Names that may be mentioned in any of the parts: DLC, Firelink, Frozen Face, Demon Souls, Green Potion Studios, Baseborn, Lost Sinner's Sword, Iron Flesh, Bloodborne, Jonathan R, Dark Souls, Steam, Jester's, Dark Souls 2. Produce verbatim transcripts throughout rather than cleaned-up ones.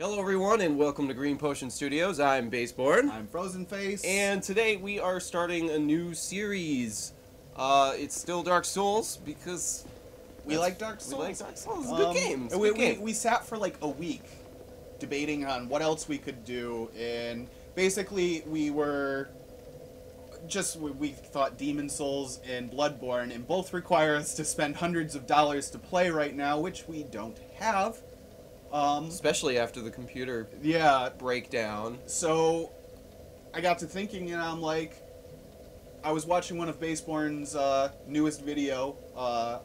Hello everyone and welcome to Green Potion Studios. I'm Baseborn. I'm Frozen Face. And today we are starting a new series. Uh, it's still Dark Souls because we like Dark Souls. We like Dark Souls. Um, good games. Good we, game. we, we sat for like a week debating on what else we could do, and basically we were just we thought Demon Souls and Bloodborne, and both require us to spend hundreds of dollars to play right now, which we don't have. Um, Especially after the computer yeah, breakdown. So I got to thinking, and I'm like, I was watching one of Baseborn's uh, newest video. Uh,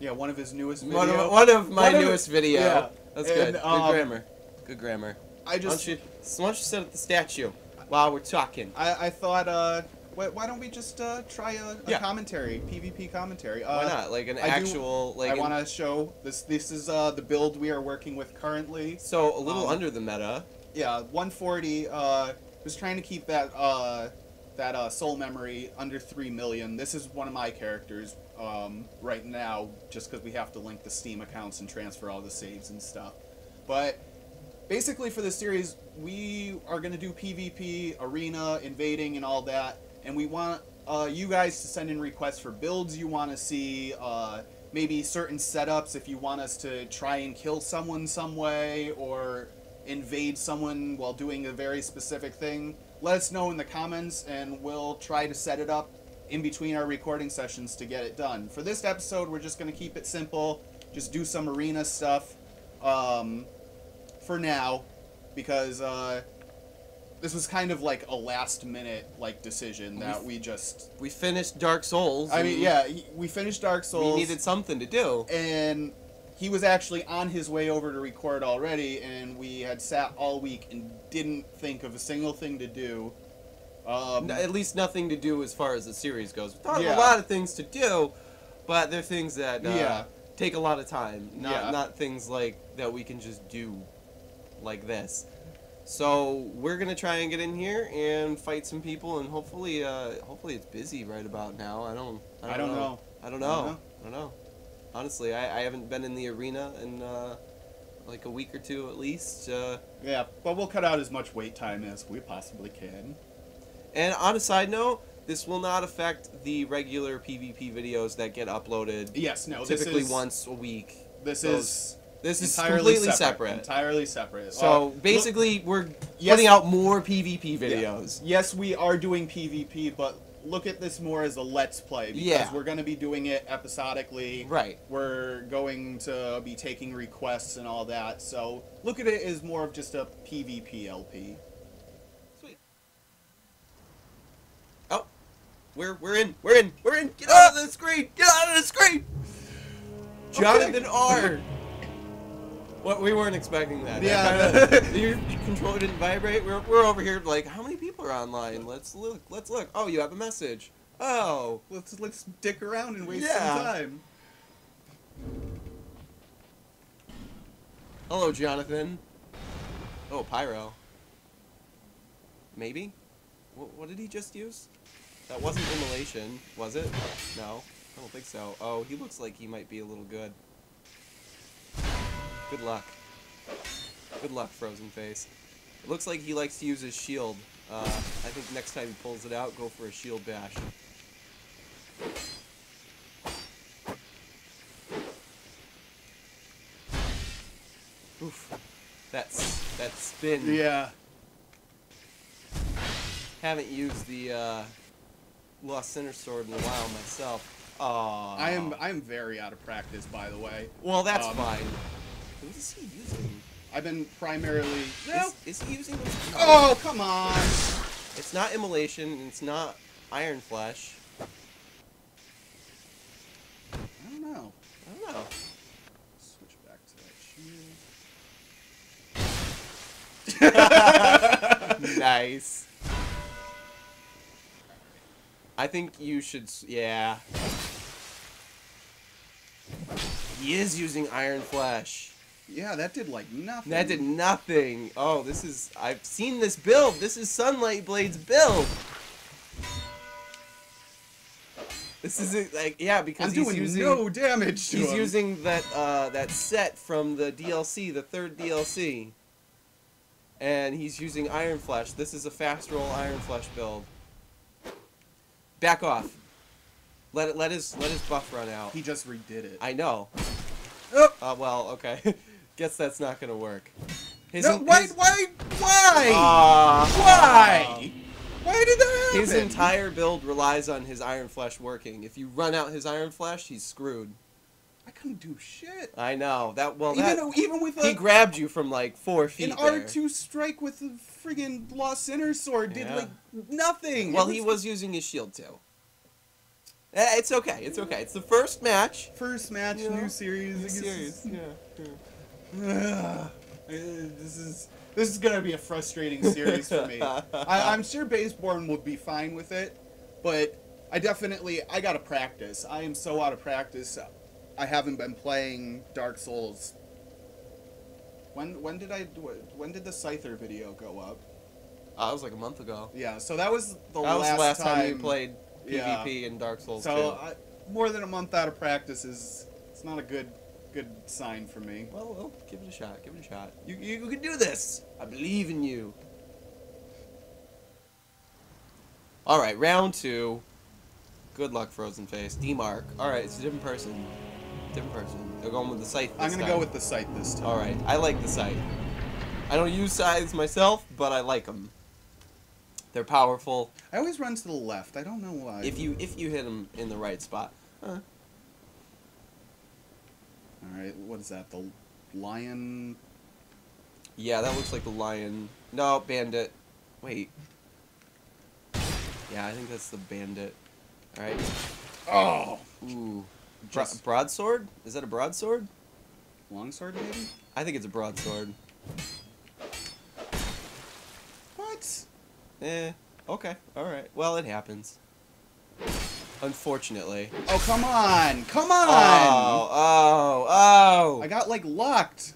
yeah, one of his newest video. One of, one of my one newest of, video. Yeah. That's and, good. Good um, grammar. Good grammar. I just, why, don't you, why don't you sit at the statue while we're talking? I, I thought, uh, why don't we just uh, try a, a yeah. commentary, PvP commentary? Uh, Why not? Like an I actual... Do, like I want to show... This This is uh, the build we are working with currently. So, a little um, under the meta. Yeah, one forty. Uh, was trying to keep that uh, that uh, soul memory under three million. This is one of my characters um, right now, just because we have to link the Steam accounts and transfer all the saves and stuff. But... basically, for this series, we are going to do PvP, arena, invading, and all that. And we want uh, you guys to send in requests for builds you want to see, uh, maybe certain setups if you want us to try and kill someone some way or invade someone while doing a very specific thing. Let us know in the comments, and we'll try to set it up in between our recording sessions to get it done. For this episode, we're just going to keep it simple, just do some arena stuff um, for now, because... Uh, this was kind of like a last-minute like decision that we, we just... We finished Dark Souls. I mean, yeah, we finished Dark Souls. We needed something to do. And he was actually on his way over to record already, and we had sat all week and didn't think of a single thing to do. Um, no, at least nothing to do as far as the series goes. We thought yeah. a lot of things to do, but they're things that uh, yeah. take a lot of time. Not, yeah. not things like that we can just do like this. So we're gonna try and get in here and fight some people, and hopefully, uh, hopefully it's busy right about now. I don't, I don't, I don't know. know. I don't know. I don't know. I don't know. Honestly, I, I haven't been in the arena in uh, like a week or two at least. Uh, yeah, but we'll cut out as much wait time as we possibly can. And on a side note, this will not affect the regular PvP videos that get uploaded. Yes, no. Typically this is, once a week. This Those is. This is entirely completely separate, separate. Entirely separate. So uh, basically, look, we're yes, putting out more PvP videos. Yeah. Yes, we are doing PvP, but look at this more as a Let's Play, because yeah. we're going to be doing it episodically. Right. We're going to be taking requests and all that. So look at it as more of just a PvP L P. Sweet. Oh, we're we're in. We're in. We're in. Get out of the screen. Get out of the screen. Jonathan R. What, we weren't expecting that. Yeah, your controller didn't vibrate. We're we're over here like, how many people are online? Let's look. Let's look. Oh, you have a message. Oh, let's let's dick around and waste yeah. some time. Hello, Jonathan. Oh, pyro. Maybe. What what did he just use? That wasn't immolation, was it? No, I don't think so. Oh, he looks like he might be a little good. Good luck. Good luck, Frozen Face. It looks like he likes to use his shield. Uh, I think next time he pulls it out, go for a shield bash. Oof. That's... that spin. Yeah. Haven't used the, uh... Lost Sinner's Sword in a while myself. Aww. I am, I am very out of practice, by the way. Well, that's um, fine. What is he using? I've been primarily... No. Is, is he using... This? Oh, come on! It's not immolation, and it's not Iron Flesh. I don't know. I don't know. Switch back to that shield. Nice. I think you should... Yeah. He is using Iron Flesh. Yeah, that did like nothing. That did nothing. Oh, this is... I've seen this build. This is Sunlight Blade's build. This is like... Yeah, because I'm he's doing using... no damage to He's him. using that uh, that set from the D L C, the third D L C. and he's using Iron Flesh. This is a fast roll Iron Flesh build. Back off. Let it, let his let his buff run out. He just redid it. I know. Oh. Uh, well, okay. Guess that's not gonna work. His, no, why, his, why, why, uh, why, why did that happen? His entire build relies on his Iron Flesh working. If you run out his Iron Flesh, he's screwed. I couldn't do shit. I know that. Well, even that, though, even with a, he grabbed you from like four feet. An R two strike with the friggin' Lost Sinner's Sword did yeah. like nothing. Well, was, he was using his shield too. It's okay. It's okay. It's the first match. First match, yeah. new series. New series. Yeah. yeah. This is this is gonna be a frustrating series for me. I, I'm sure Baseborn will be fine with it, but I definitely I gotta practice. I am so out of practice. I haven't been playing Dark Souls. When when did I when did the Scyther video go up? Uh, it was like a month ago. Yeah, so that was the that last was the last time, time you played PvP yeah. in Dark Souls. So I, more than a month out of practice is it's not a good. Good sign for me. Well, well, give it a shot. Give it a shot. You, you, you can do this. I believe in you. All right, round two. Good luck, Frozen Face. D-Mark. All right, it's a different person. Different person. They're going with the scythe this time. I'm gonna go with the scythe this time. All right, I like the scythe. I don't use scythes myself, but I like them. They're powerful. I always run to the left. I don't know why. If you if you hit them in the right spot. Huh. Alright, what is that? The lion? Yeah, that looks like the lion. No, bandit. Wait. Yeah, I think that's the bandit. Alright. Oh! Ooh. Bro Just... Broadsword? Is that a broadsword? Longsword, maybe? I think it's a broadsword. What? Eh. Okay, alright. Well, it happens. Unfortunately. Oh, come on! Come on! Oh, oh, oh! I got, like, locked.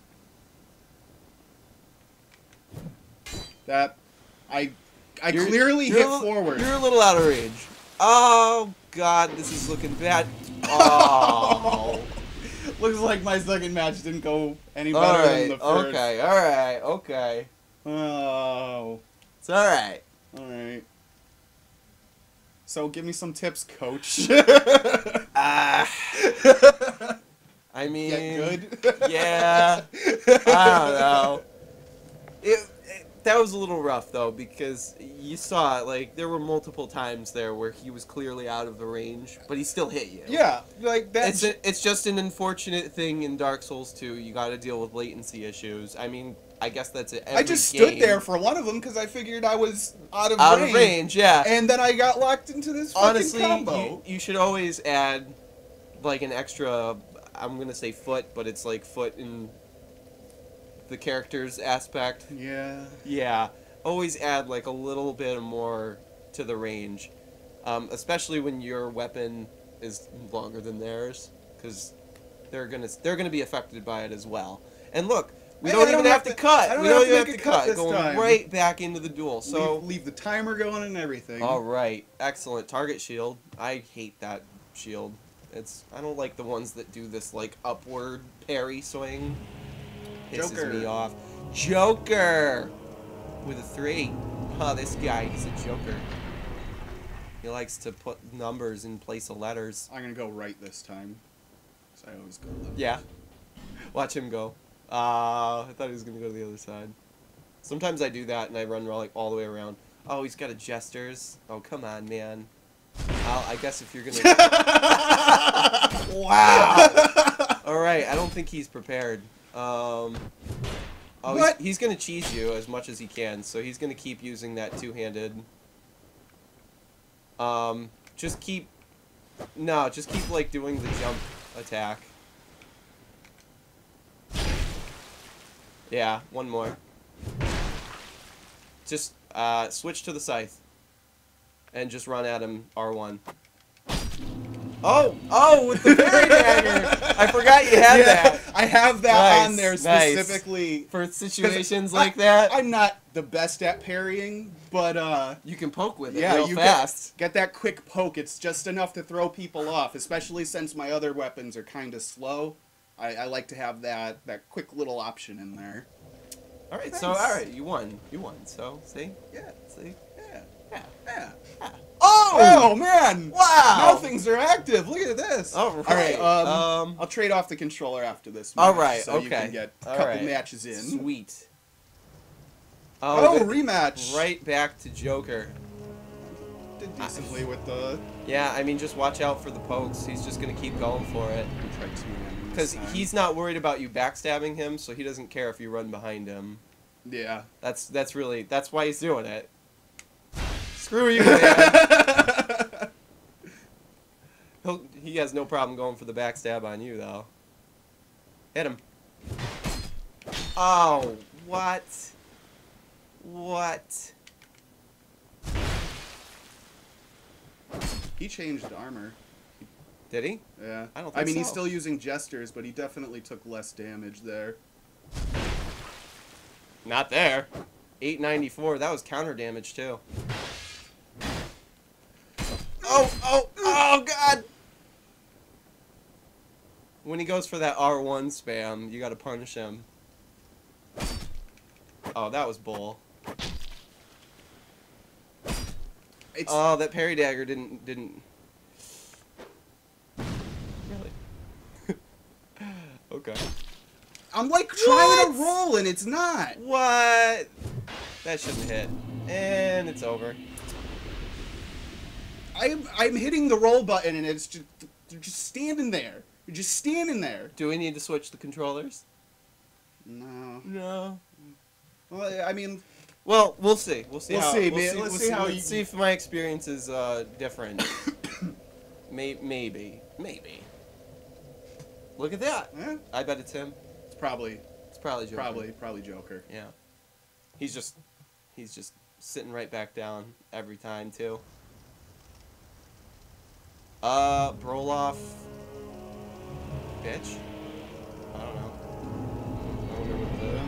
That... I... I you're, clearly you're hit little, forward. You're a little out of range. Oh, God, this is looking bad. Oh. Looks like my second match didn't go any better all right, than the first. Okay, alright, okay. Oh. It's alright. Alright. So give me some tips, coach. Ah. I mean, get good? Yeah. I don't know. It, it, that was a little rough though because you saw it. Like there were multiple times there where he was clearly out of the range, but he still hit you. Yeah, like that's. It's a, it's just an unfortunate thing in Dark Souls two. You got to deal with latency issues. I mean. I guess that's it. Every I just stood game. there for one of them because I figured I was out of out range. Out of range, yeah. And then I got locked into this Honestly, fucking combo. Honestly, you, you should always add, like, an extra, I'm going to say foot, but it's, like, foot in the character's aspect. Yeah. Yeah. Always add, like, a little bit more to the range, um, especially when your weapon is longer than theirs because they're going to they're gonna be affected by it as well. And look... We don't, don't even have, have to, to cut. We don't even have to, have to cut. cut going time. right back into the duel. So leave, leave the timer going and everything. All right, excellent. Target shield. I hate that shield. It's I don't like the ones that do this like upward parry swing. Pisses Joker. me off. Joker with a three. Huh, this guy. He's a joker. He likes to put numbers in place of letters. I'm gonna go right this time. Cause I always go left. Yeah. Watch him go. Uh, I thought he was going to go to the other side. Sometimes I do that and I run like all the way around. Oh, he's got a Jester's. Oh, come on, man. I'll, I guess if you're going to... Wow! Alright, I don't think he's prepared. Um, oh, what? He's, he's going to cheese you as much as he can, so he's going to keep using that two-handed. Um, just keep... No, just keep, like, doing the jump attack. Yeah, one more. Just uh, switch to the scythe. And just run at him, R one. Oh! Oh, with the parry dagger! I forgot you had yeah, that. I have that nice, on there specifically. Nice. For situations I, like that. I'm not the best at parrying, but... Uh, you can poke with it yeah, real you fast. Get, get that quick poke. It's just enough to throw people off, especially since my other weapons are kind of slow. I, I like to have that, that quick little option in there. All right, nice. so all right, you won. You won. So see, yeah, see, yeah, yeah, yeah. yeah. Oh, oh man! Wow! Now things are active. Look at this. Oh, right. All right. Um, um, I'll trade off the controller after this match, all right. So okay. you can get a all couple right. matches in. Sweet. Oh, oh rematch! Right back to Joker. Did decently with the. Yeah, I mean, just watch out for the pokes. He's just gonna keep going for it. Because he's not worried about you backstabbing him, so he doesn't care if you run behind him. Yeah. That's that's really that's why he's doing it. Screw you, man. He'll, he has no problem going for the backstab on you, though. Hit him. Oh, what? What? He changed armor. Did he? Yeah. I don't think I mean, so. He's still using Jester's, but he definitely took less damage there. Not there. eight ninety-four. That was counter damage, too. Oh, oh, oh, God! When he goes for that R one spam, you gotta punish him. Oh, that was bull. It's... Oh, that parry dagger didn't... didn't... Okay. I'm like trying to roll and it's not. What? That shouldn't hit. And it's over. I'm I'm hitting the roll button and it's just you're just standing there. You're just standing there. Do we need to switch the controllers? No. No. Well, I mean. Well, we'll see. We'll see. We'll how, see, we'll man. See, Let's we'll see how. Let's you... see if my experience is uh, different. Maybe. Maybe. Maybe. Look at that! Yeah. I bet it's him. It's probably. It's probably Joker. Probably, probably Joker. Yeah. He's just, he's just sitting right back down every time too. Uh, Broloff, bitch. I don't know. I don't remember the...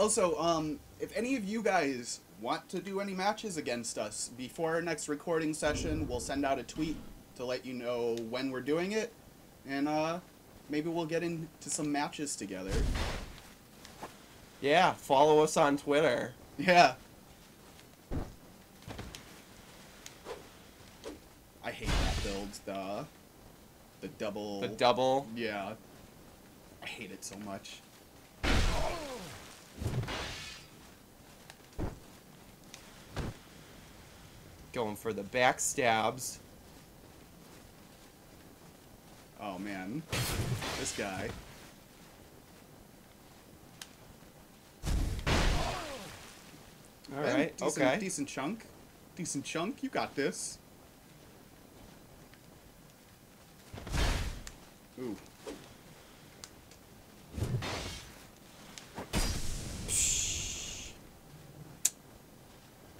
Also, um, if any of you guys want to do any matches against us before our next recording session, we'll send out a tweet to let you know when we're doing it, and uh, maybe we'll get into some matches together. Yeah, follow us on Twitter. Yeah. I hate that build, the, the double... The double? Yeah. I hate it so much. Oh. Going for the backstabs. Oh, man. This guy. All right, decent, okay. Decent chunk. Decent chunk. You got this. Ooh.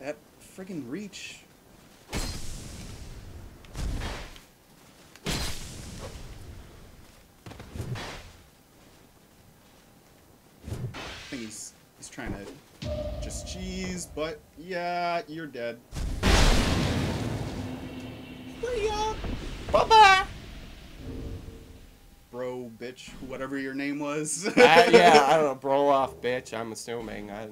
That friggin' reach. Trying to just cheese, but yeah, you're dead. See ya. Bye bye. Bro, bitch, whatever your name was. uh, yeah, I don't know, bro off, bitch. I'm assuming. I.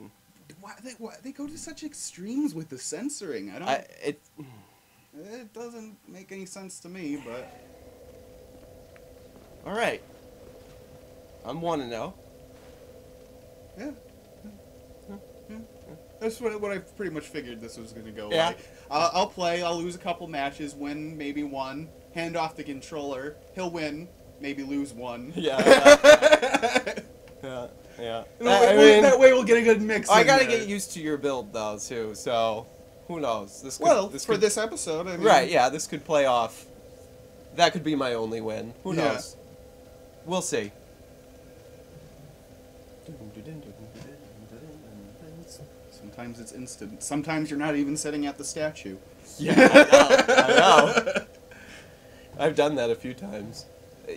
Why they, why they go to such extremes with the censoring? I don't. I, it. It doesn't make any sense to me, but. All right. I'm one and oh. Yeah. That's what, what I pretty much figured this was going to go. Yeah. Like. Uh, I'll play, I'll lose a couple matches, win maybe one, hand off the controller, he'll win, maybe lose one. Yeah. Yeah, yeah. yeah. That, I mean, that way we'll get a good mix. I got to get used to your build, though, too, so who knows? This could, well, this for could, this episode, I mean. Right, yeah, this could play off. That could be my only win. Who yeah. knows? We'll see. Sometimes it's instant. Sometimes you're not even sitting at the statue. Yeah, I know. I know. I've done that a few times.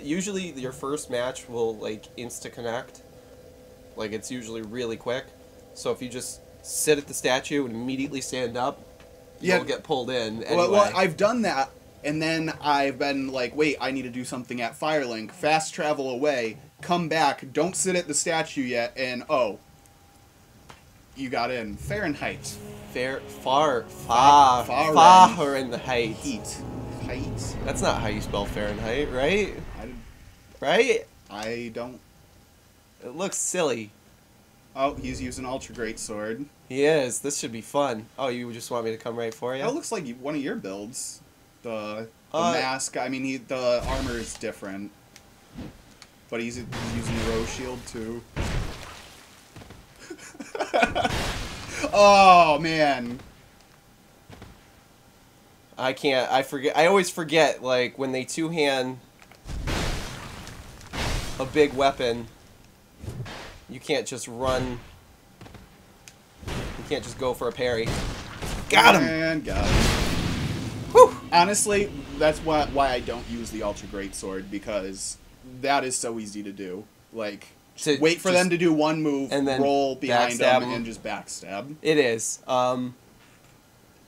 Usually your first match will, like, insta-connect. Like, it's usually really quick. So if you just sit at the statue and immediately stand up, yeah. you'll get pulled in anyway. Well, well, I've done that And then I've been like, wait, I need to do something at Firelink. Fast travel away. Come back. Don't sit at the statue yet. And, oh, you got in. Fahrenheit. Fair, far, far, far, far in the height. Heat. Height. That's not how you spell Fahrenheit, right? I right? I don't. It looks silly. Oh, he's using Ultra Great Sword. He is. This should be fun. Oh, you just want me to come right for you? That looks like one of your builds. The, the uh, mask. I mean, he, the armor is different. But he's, he's using Row Shield, too. Oh, man. I can't. I forget. I always forget, like, when they two-hand a big weapon, you can't just run. You can't just go for a parry. Got him! And got him. Whew. Honestly, that's why, why I don't use the Ultra Greatsword, because that is so easy to do. Like, to wait for them to do one move, and then roll behind them, and just backstab. It is. Um,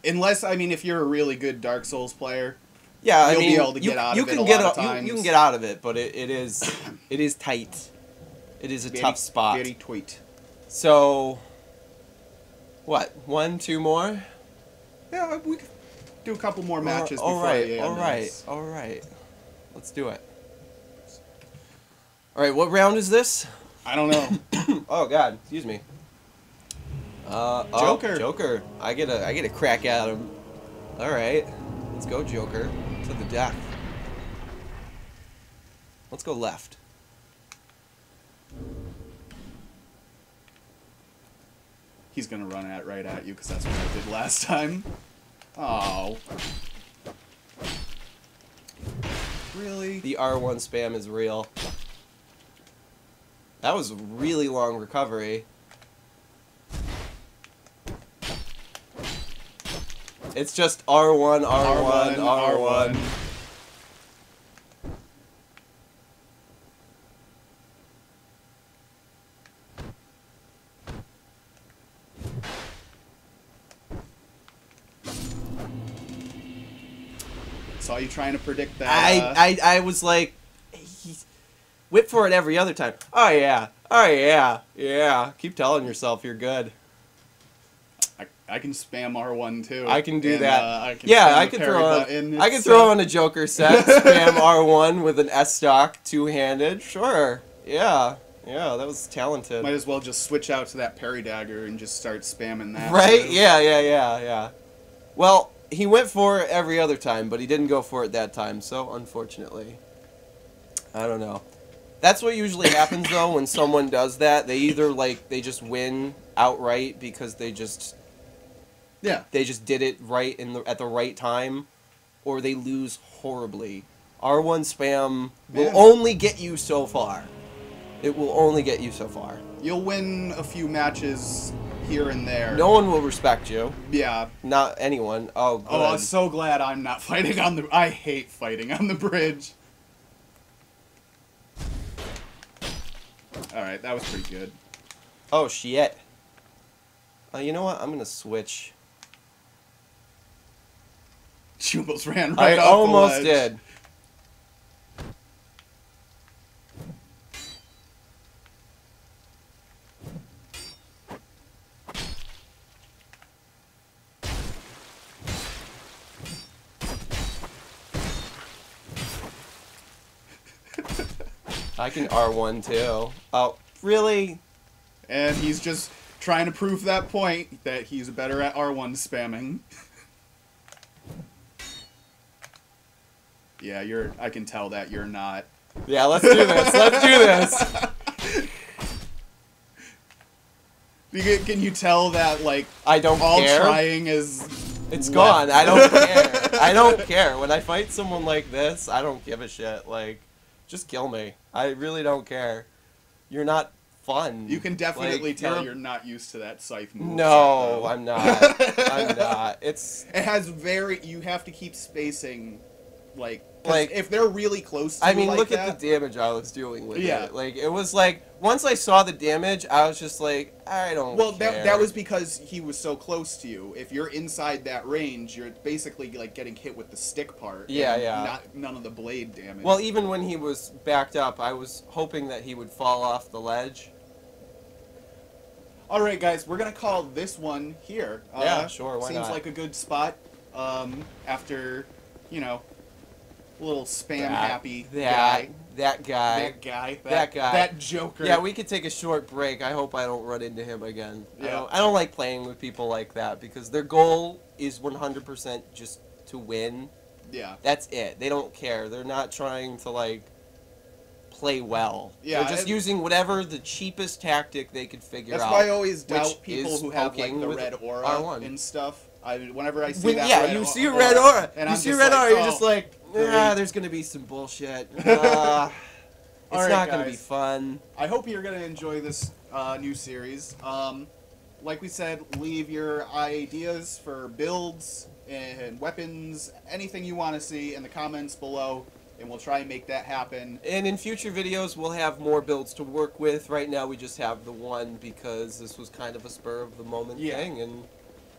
Unless, I mean, if you're a really good Dark Souls player, yeah, you'll I mean, be able to get you, out you of can it a get lot of times. You, you can get out of it, but it, it is it is tight. It is a very, tough spot. Very tight. So, what? One, two more? Yeah, we could do a couple more matches all, all before right, I end all right, this. All right, let's do it. All right, what round is this? I don't know. Oh God, excuse me. Uh, Joker. Oh, Joker. I get a I get a crack at him. All right, let's go, Joker, to the death. Let's go left. He's gonna run at right at you because that's what I did last time. Oh. Really? The R one spam is real. That was a really long recovery. It's just R one, R one, R one. Saw you trying to predict that. I, I, I was like, he's whip for it every other time. Oh, yeah. Oh, yeah. Yeah. Keep telling yourself you're good. I, I can spam R one, too. I can do and, that. Uh, I can yeah, I can, throw on, I can throw on a Joker set, spam R one with an S-stock, two-handed. Sure. Yeah. Yeah, that was talented. Might as well just switch out to that parry dagger and just start spamming that. Right? Too. Yeah, yeah, yeah, yeah. Well, he went for it every other time, but he didn't go for it that time, so unfortunately. I don't know. That's what usually happens, though, when someone does that. They either, like, they just win outright because they just... Yeah. They just did it right in the, at the right time, or they lose horribly. R one spam will yeah. only get you so far. It will only get you so far. You'll win a few matches here and there. No one will respect you. Yeah. Not anyone. Oh, good. Oh, I'm so glad I'm not fighting on the... I hate fighting on the bridge. Alright, that was pretty good. Oh, shit. Uh, you know what? I'm going to switch. She almost ran right I off almost the did. I can R one too. Oh, really? And he's just trying to prove that point that he's better at R one spamming. Yeah, you're. I can tell that you're not. Yeah, let's do this. Let's do this. Can you tell that like I don't all care. Trying is it's left. Gone. I don't care. I don't care. When I fight someone like this, I don't give a shit. Like. Just kill me. I really don't care. You're not fun. You can definitely like, tell you're... you're not used to that scythe move. No, so. I'm not. I'm not. It's. It has very. You have to keep spacing, like Like, if they're really close to I mean, like look that, at the damage I was dealing with. Yeah. It. Like, it was like, once I saw the damage, I was just like, I don't well, care. Well, that, that was because he was so close to you. If you're inside that range, you're basically, like, getting hit with the stick part. Yeah, yeah. Not, none of the blade damage. Well, even when he was backed up, I was hoping that he would fall off the ledge. All right, guys, we're going to call this one here. Yeah, uh, sure, why seems not? like a good spot um, after, you know... Little spam that, happy that, guy. That guy. That guy. That, that guy. That joker. Yeah, we could take a short break. I hope I don't run into him again. Yeah. I don't, I don't like playing with people like that because their goal is one hundred percent just to win. Yeah. That's it. They don't care. They're not trying to, like, play well. Yeah. They're just using whatever the cheapest tactic they could figure that's out. That's why I always doubt people who have, like, the red aura R one. And stuff. I mean, whenever I see when, that yeah, red, you see aura, red aura. And you I'm see a red like, aura. You're oh. just like... Yeah, there's gonna be some bullshit. Uh, it's right, not guys. gonna be fun. I hope you're gonna enjoy this uh, new series. Um, like we said, leave your ideas for builds and weapons, anything you want to see in the comments below, and we'll try and make that happen. And in future videos, we'll have more builds to work with. Right now, we just have the one because this was kind of a spur of the moment yeah. thing, and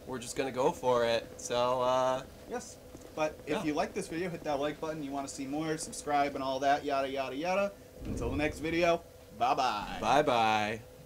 we're just gonna go for it. So uh, yes. But if yeah. you like this video, hit that like button. You want to see more, subscribe and all that, yada, yada, yada. Until the next video, bye-bye. Bye-bye.